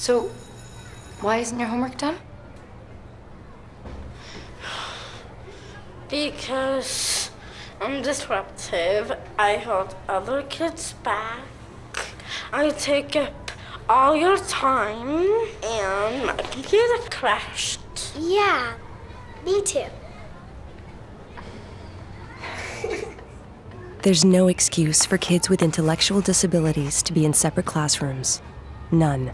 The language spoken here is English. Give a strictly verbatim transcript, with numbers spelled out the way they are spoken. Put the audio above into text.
So, why isn't your homework done? Because I'm disruptive. I hold other kids back. I take up all your time, and my computer crashed. Yeah, me too. There's no excuse for kids with intellectual disabilities to be in separate classrooms. None.